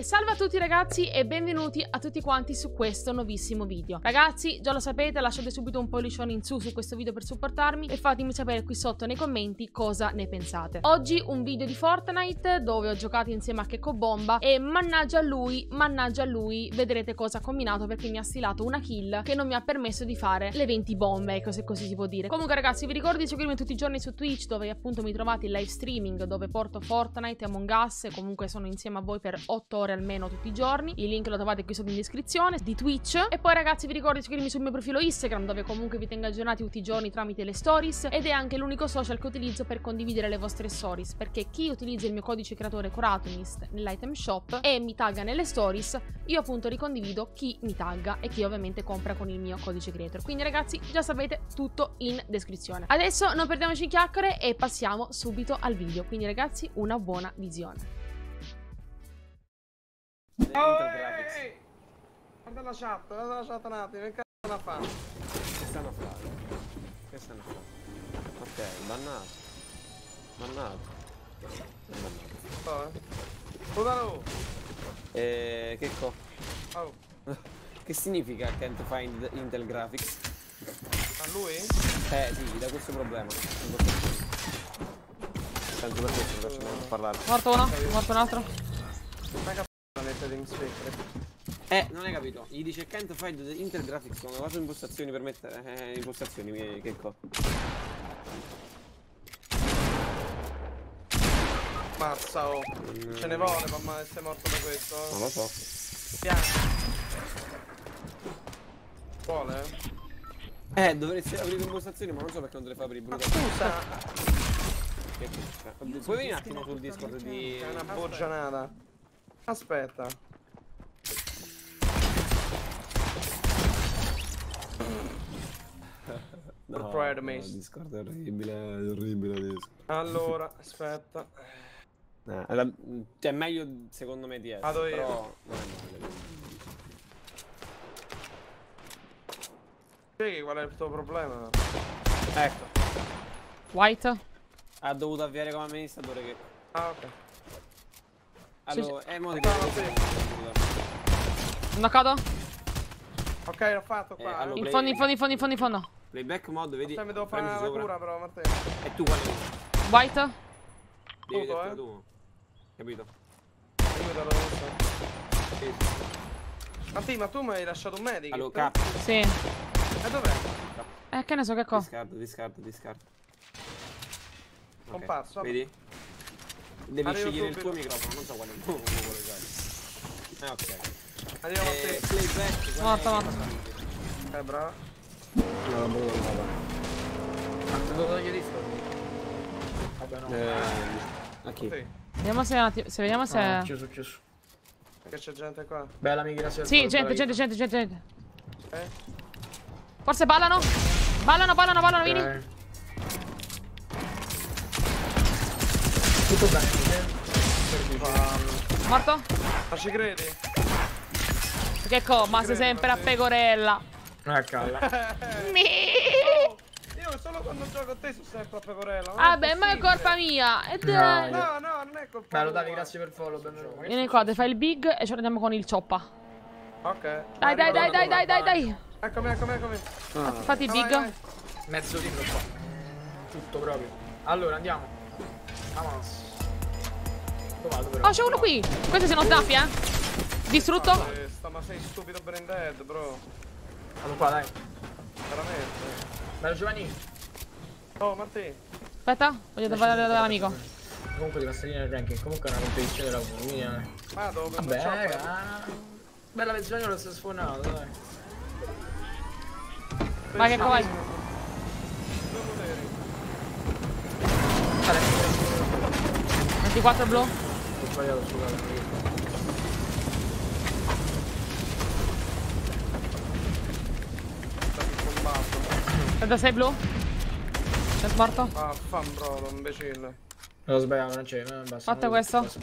E salve a tutti ragazzi e benvenuti a tutti quanti su questo nuovissimo video. Ragazzi, già lo sapete, lasciate subito un pollicione in su su questo video per supportarmi e fatemi sapere qui sotto nei commenti cosa ne pensate. Oggi un video di Fortnite dove ho giocato insieme a Kekobomba e mannaggia a lui, vedrete cosa ha combinato, perché mi ha stilato una kill che non mi ha permesso di fare le 20 bombe, ecco, se così si può dire. Comunque ragazzi, vi ricordo di seguirmi tutti i giorni su Twitch, dove appunto mi trovate in live streaming, dove porto Fortnite e Among Us e comunque sono insieme a voi per 8 ore almeno tutti i giorni. Il link lo trovate qui sotto in descrizione di Twitch. E poi ragazzi, vi ricordo di seguirmi sul mio profilo Instagram, dove comunque vi tengo aggiornati tutti i giorni tramite le stories, ed è anche l'unico social che utilizzo per condividere le vostre stories, perché chi utilizza il mio codice creatore Kroatomist nell'item shop e mi tagga nelle stories, io appunto ricondivido chi mi tagga e chi ovviamente compra con il mio codice creator. Quindi ragazzi, già sapete, tutto in descrizione. Adesso non perdiamoci in chiacchiere e passiamo subito al video. Quindi ragazzi, una buona visione. Guarda la chat, un attimo, che cazzo la fanno? Che stanno a fare? Ok, bannato. Bannato. Che co? Oh. Che significa can't find Intel graphics? A lui? Sì, da questo problema. Tanto per questo non faccio parlare. Morto uno, morto un altro. Non hai capito, gli dice can't find Intel graphics, non ho fatto impostazioni per mettere impostazioni miei, che co. Mazza, oh, ce ne vuole mamma che sei morto da questo. Non lo so. Piano. Vuole? Dovresti aprire impostazioni, ma non so perché non te le fa aprire, brutto. Scusa! Che puoi venire un attimo sul Discord di... È una borgianata. Aspetta. No, Discord è orribile, Discord. Allora, aspetta. Cioè, meglio secondo me di essere, però... non è male. Spieghi qual è il tuo problema? Ecco. White? Ha dovuto avviare come amministratore che... Ah, ok. Allora, è modo di... Non cado. Ok, l'ho fatto qua. Allora, in fondo. Playback mod, vedi? Mi devo fare una cura però, Matteo. E tu quale? White? Devi vedere tu. Capito? Sì. Matti, ma tu mi hai lasciato un medico? Allora, K. Sì. E dov'è? Che ne so, che cosa? Discardo. Okay. Comparso. Vedi? Devi scegliere il tuo microfono, non so quale vuole usare. Ok. Andiamo a te. Playback. Morta. Bravo. No, non lo togliere disco. Vabbè, no. Ok. Vediamo se vediamo se... Ah, chiuso. Perché c'è gente qua. Bella migrazione. Sì, gente. Forse ballano. Ballano, okay. Vieni. Tutto bene, morto? Ma ci credi? Che co, ma sei sempre a pecorella. Calla. Oh, io solo quando gioco a te sono sempre a pecorella. Vabbè, ma è colpa mia. No, non è colpa mia. Bello, Davide, grazie per il follow. Vieni qua, te fai il big e ci andiamo con il cioppa. Ok. Dai. Eccomi. Fatti il big. Mezzo libro qua. Tutto proprio. Allora, andiamo. Vamos. Oh, c'è uno qui! Questo se non sdaffia, distrutto. Ma sei stupido brain dead, bro. Allora qua, dai. Veramente. Bello Giovanni. Oh, Matteo. Aspetta, voglio trovare l'amico. Comunque devo salire nel ranking, comunque è una competizione della comunità. Vabbè, raga. Bella versione, lo sto sfornato, dai. Vai che vai. Vale. 24 blu. Ho sbagliato sulla rete. Sei blu? Sei morto? Ah, fanbrolo, imbecille. L'ho sbagliato, non c'è, non basta. Fatto questo. Basta.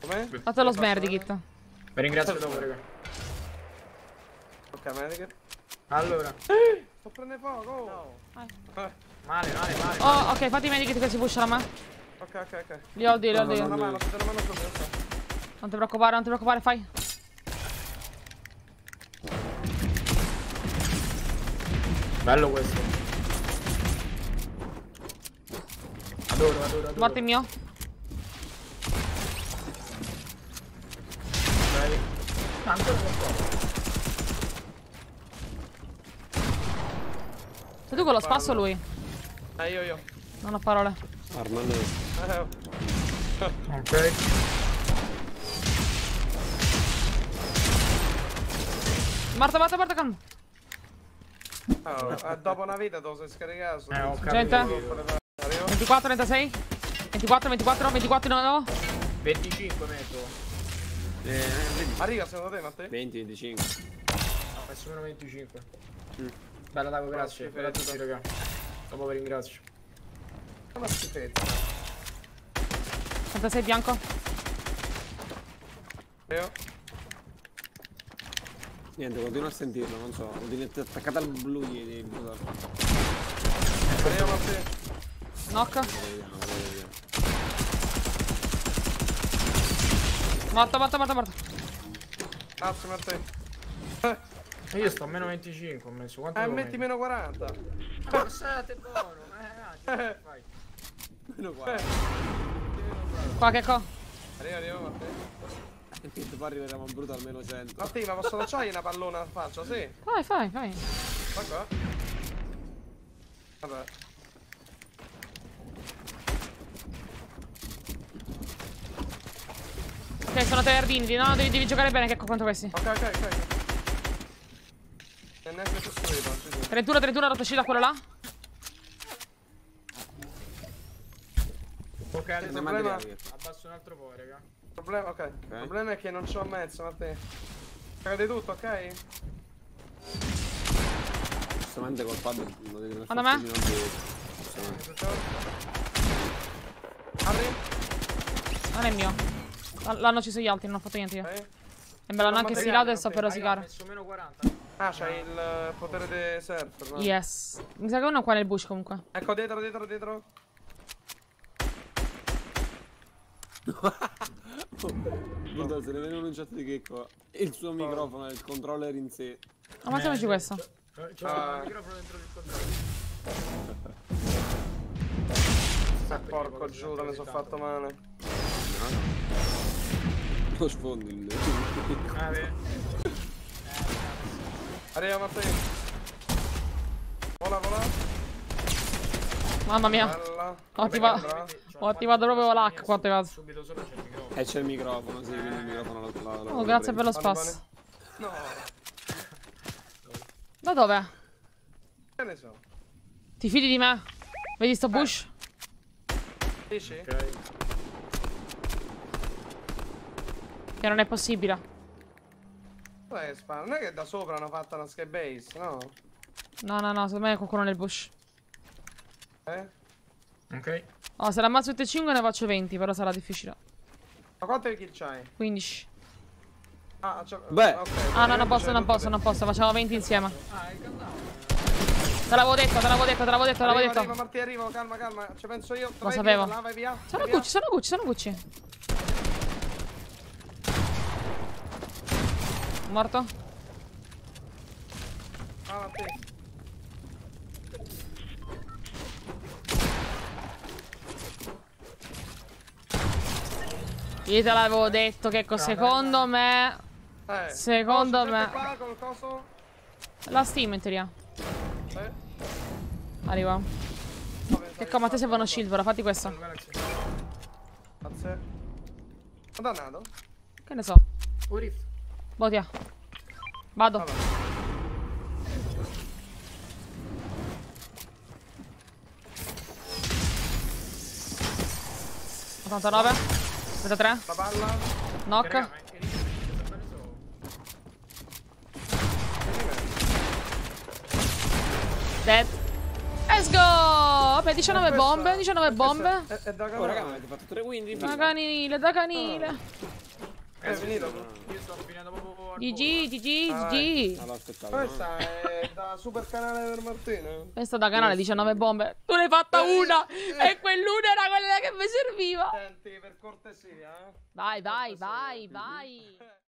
Come? Fatto lo smerdikit. Vi ringrazio dopo, raga. Ok, medic. Allora. Sto prendendo poco. Male. Oh, ok, fatti i medikit che si pushano a me. Ok. Li ho di, li ho di. Una mano, una mano. Non ti preoccupare, non ti preoccupare, fai. Bello questo. Adoro, adoro, adoro. Morto il mio. Dai. Tanto lo so. Sei tu con lo spasso o lui? Io. Non ho parole. Armando. Ok. Morto, calmo. Oh, dopo una vita devo sei scaricato. Gente, 24, 36, 24, 24, 24, 9, 25 metto. Arriva secondo te, Matteo? 20, 25. No, messo meno 25. Bella Dago, grazie. Bella a tutti, raga. Dopo vi ringrazio. Come si fetta? 36 bianco. Niente, continuo a sentirlo, non so, diventa attaccata al blu di blu. Prendiamo a te. Knock. Morto. Cazzo, Matteo. Io sto a meno 25, ho messo quanto? Metti meno 40. Passate buono, vai. Meno 40. Qua che co? Arriva, Matteo. E poi arriveremo a brutto almeno 100. Mattia, ma posso lanciargli una pallona al faccia? Sì. Fai. Ma qua? Vabbè. Ok, sono tardini, no? Devi giocare bene, che contro questi. Ok. E neanche tu scrivi. 31, rotoscilla quello là. Ok, adesso problema. Abbasso un altro po', raga. Okay. Il problema è che non c'ho mezzo, Matteo. Cade tutto, ok? Giustamente col padre non devi andare a me. Arri. Non è mio. L'hanno ucciso gli altri, non ho fatto niente io. Okay. E me l'hanno anche silato e sto per rosicare. Ho messo meno 40. Ah, c'hai il potere dei surfer, no? Yes. Mi sa che uno qua nel bush comunque. Ecco, dietro. Guarda, se ne vede un chat di Checco. Il suo microfono è il controller in sé. Ammazziamoci questo. C'è un microfono dentro il controller. Porco giuda, mi sono fatto male. Lo sfondi il mio. Arriva Matteo. Vola. Mamma mia. Ho attivato proprio l'hack qua te vado. E c'è il microfono, sì, quindi il microfono lo oh, grazie per lo spazio. No. Da dove? Che ne so. Ti fidi di me? Vedi sto bush? Dici? Okay. Che non è possibile. Non è che da sopra hanno fatto una sky base, no? No, secondo me è qualcuno nel bush. Ok. Oh, se la ammazzo tutte 5 ne faccio 20, però sarà difficile. Ma quante kill c'hai? 15. Ah, c'ho... Beh. Okay, no, non posso, facciamo 20 insieme. Il countdown. Te l'avevo detto. Arriva, Marti, arrivo, calma, ci penso io. Lo sapevo. Via, là, vai via. Sono Gucci. Morto? Marti. Io te l'avevo detto che secondo me qua, coso... La steam in teoria arriva. Ecco, ma te serve uno shield, ora fatti questo. Grazie. Madonna. Che ne so. Botia. Vado. Vabbè. 89. 3. La palla. Knock. Dead. Let's go. Beh, 19 bombe. È da canile. È da canile. È finito. Io sto finendo proprio. GG, GG, GG. Allora, aspettate. Questa è da super canale per Martino. Questa da canale 19 bombe. Tu ne hai fatta una. E quell'una era quella che mi serviva. Senti, per cortesia. Vai, vai, vai, vai.